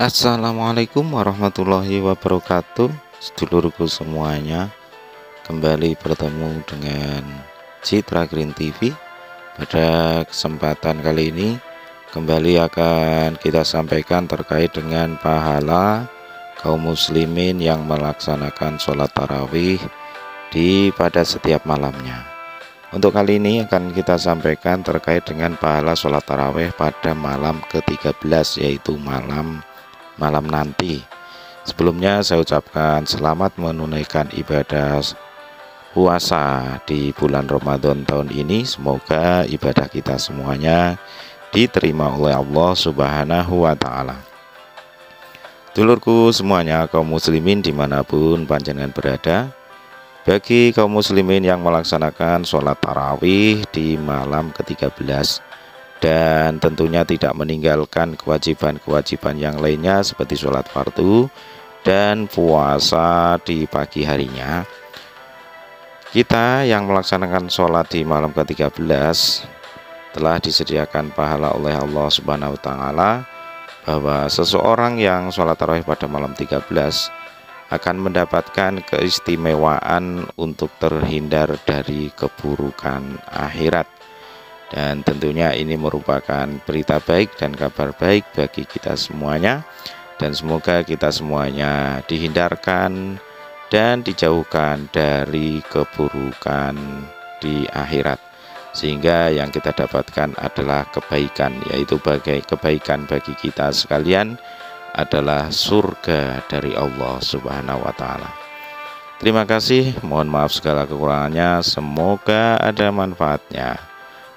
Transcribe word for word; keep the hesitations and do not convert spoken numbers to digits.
Assalamualaikum warahmatullahi wabarakatuh, sedulurku semuanya. Kembali bertemu dengan Citra Green T V. Pada kesempatan kali ini kembali akan kita sampaikan terkait dengan pahala kaum muslimin yang melaksanakan sholat tarawih di pada setiap malamnya. Untuk kali ini akan kita sampaikan terkait dengan pahala sholat tarawih pada malam ke tiga belas, yaitu malam malam nanti. Sebelumnya saya ucapkan selamat menunaikan ibadah puasa di bulan Ramadan tahun ini. Semoga ibadah kita semuanya diterima oleh Allah Subhanahu wa Ta'ala. Dulurku semuanya, kaum muslimin dimanapun panjenengan berada, bagi kaum muslimin yang melaksanakan sholat tarawih di malam ke tiga belas dan tentunya tidak meninggalkan kewajiban-kewajiban yang lainnya seperti sholat fardu dan puasa di pagi harinya. Kita yang melaksanakan sholat di malam ke tiga belas telah disediakan pahala oleh Allah Subhanahu wa Ta'ala, bahwa seseorang yang sholat tarawih pada malam tiga belas akan mendapatkan keistimewaan untuk terhindar dari keburukan akhirat. Dan tentunya ini merupakan berita baik dan kabar baik bagi kita semuanya, dan semoga kita semuanya dihindarkan dan dijauhkan dari keburukan di akhirat, sehingga yang kita dapatkan adalah kebaikan, yaitu bagai kebaikan bagi kita sekalian adalah surga dari Allah Subhanahu wa Ta'ala. Terima kasih, mohon maaf segala kekurangannya, semoga ada manfaatnya.